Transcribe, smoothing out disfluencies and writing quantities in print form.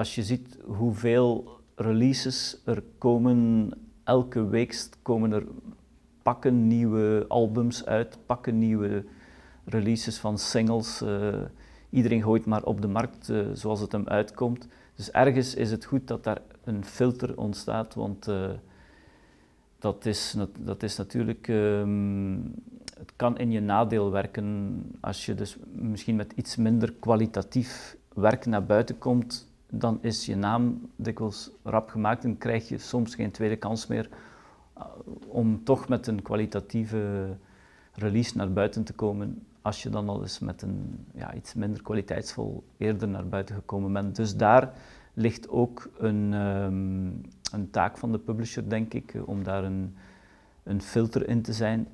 Als je ziet hoeveel releases er komen, elke week komen er pakken nieuwe albums uit, pakken nieuwe releases van singles. Iedereen gooit maar op de markt zoals het hem uitkomt. Dus ergens is het goed dat daar een filter ontstaat, want dat is natuurlijk... het kan in je nadeel werken als je dus misschien met iets minder kwalitatief werk naar buiten komt. Dan is je naam dikwijls rap gemaakt en krijg je soms geen tweede kans meer om toch met een kwalitatieve release naar buiten te komen, als je dan al eens met een iets minder kwaliteitsvol eerder naar buiten gekomen bent. Dus daar ligt ook een taak van de publisher, denk ik, om daar een filter in te zijn.